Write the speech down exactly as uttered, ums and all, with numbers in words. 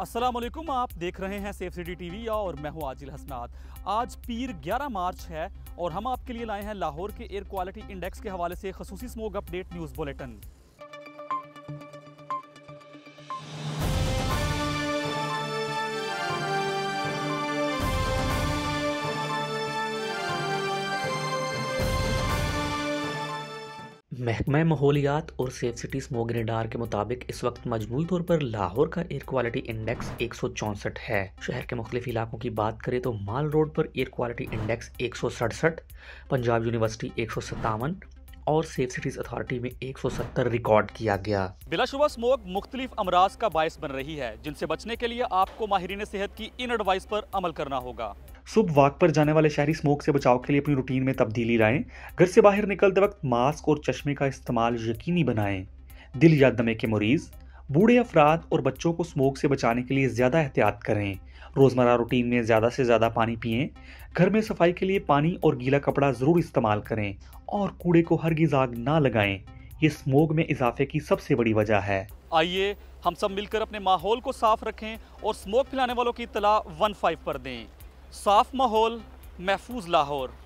अस्सलामुअलैकुम, आप देख रहे हैं सेफ सिटी टीवी और मैं हूं आजिल हसनाद। आज पीर ग्यारह मार्च है और हम आपके लिए लाए हैं लाहौर के एयर क्वालिटी इंडेक्स के हवाले से खसूसी स्मोग अपडेट न्यूज़ बुलेटिन। महकमा माहौलियात और सेफ सिटी स्मॉग रेडार के मुताबिक इस वक्त मजमूल तौर पर लाहौर का एयर क्वालिटी इंडेक्स एक सौ चौंसठ है। शहर के मुख्तलिफ इलाकों की बात करें तो माल रोड पर एयर क्वालिटी इंडेक्स एक सौ सड़सठ, पंजाब यूनिवर्सिटी एक सौ सत्तावन और सेफ सिटीज अथॉरिटी में एक सौ सत्तर रिकॉर्ड किया गया। बिलाशुबा स्मोग मुख्तलिफ अमराज का बायस बन रही है, जिनसे बचने के लिए आपको माहिरीन सेहत की इन एडवाइस पर अमल करना होगा। सुबह वॉक पर जाने वाले शहरी स्मोक से बचाव के लिए अपनी रूटीन में तब्दीली लाएं। घर से बाहर निकलते वक्त मास्क और चश्मे का इस्तेमाल यकीनी बनाएं। दिल या दमे के मरीज, बूढ़े अफराद और बच्चों को स्मोक से बचाने के लिए ज़्यादा एहतियात करें। रोज़मर्रा रूटीन में ज़्यादा से ज़्यादा पानी पिएं। घर में सफाई के लिए पानी और गीला कपड़ा ज़रूर इस्तेमाल करें और कूड़े को हरगिज़ आग ना लगाएं। ये स्मोग में इजाफे की सबसे बड़ी वजह है। आइए हम सब मिलकर अपने माहौल को साफ रखें और स्मोक फैलाने वालों की इत्तला वन फाइव पर दें। साफ माहौल, महफूज लाहौर।